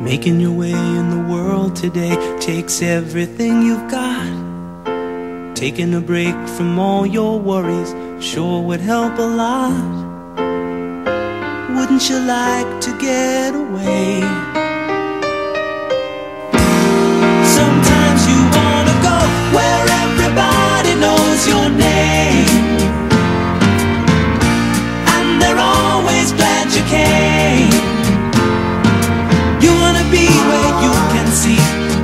Making your way in the world today takes everything you've got. Taking a break from all your worries sure would help a lot. Wouldn't you like to get away? Sometimes you wanna go where everybody knows your name, and they're always glad you came. Be where you can see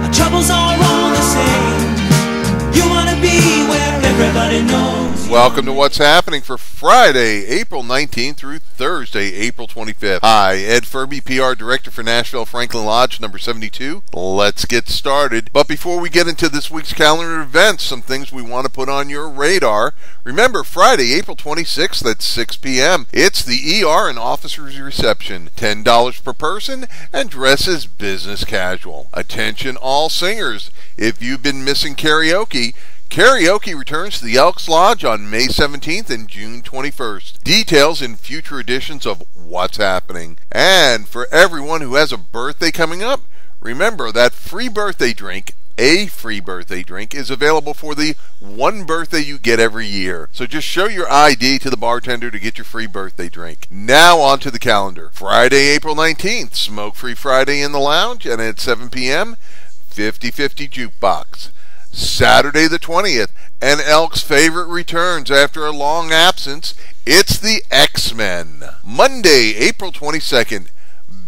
our troubles are all the same. You want to be where everybody knows. Welcome to What's Happening for Friday, April 19th through Thursday, April 25th. Hi, Ed Furby, PR Director for Nashville-Franklin Lodge number 72. Let's get started. But before we get into this week's calendar events, some things we want to put on your radar. Remember, Friday, April 26th at 6 p.m., it's the ER and Officers Reception. $10 per person and dress as business casual. Attention all singers, if you've been missing karaoke, karaoke returns to the Elks Lodge on May 17th and June 21st. Details in future editions of What's Happening. And for everyone who has a birthday coming up, remember that free birthday drink, a free birthday drink, is available for the one birthday you get every year. So just show your ID to the bartender to get your free birthday drink. Now on to the calendar. Friday, April 19th, Smoke Free Friday in the Lounge, and at 7 p.m., 50/50 Jukebox. Saturday the 20th, and Elks' favorite returns after a long absence. It's the X-Men. Monday, April 22nd,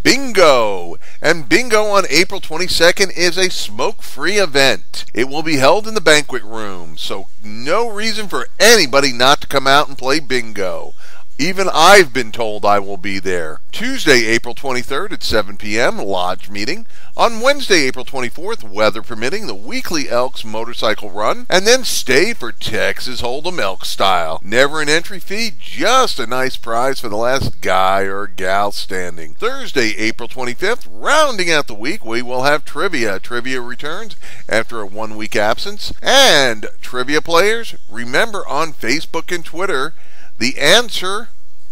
Bingo! And Bingo on April 22nd is a smoke-free event. It will be held in the banquet room, so no reason for anybody not to come out and play bingo. Even I've been told I will be there. Tuesday, April 23rd at 7 p.m., Lodge meeting. On Wednesday, April 24th, weather permitting, the weekly Elks motorcycle run. And then stay for Texas Hold'em Elk style. Never an entry fee, just a nice prize for the last guy or gal standing. Thursday, April 25th, rounding out the week, we will have trivia. Trivia returns after a one-week absence. And trivia players, remember on Facebook and Twitter, the answer,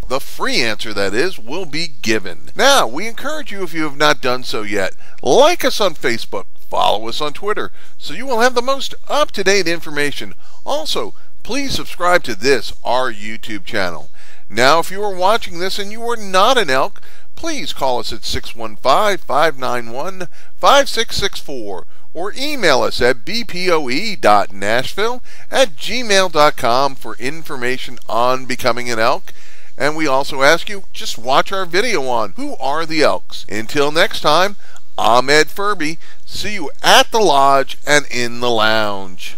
the free answer that is, will be given. Now, we encourage you, if you have not done so yet, like us on Facebook, follow us on Twitter, so you will have the most up-to-date information. Also, please subscribe to this, our YouTube channel. Now, if you are watching this and you are not an elk, please call us at 615-591-5664 or email us at bpoe.nashville@gmail.com for information on becoming an elk. And we also ask you, just watch our video on Who Are the Elks? Until next time, I'm Ed Furby. See you at the lodge and in the lounge.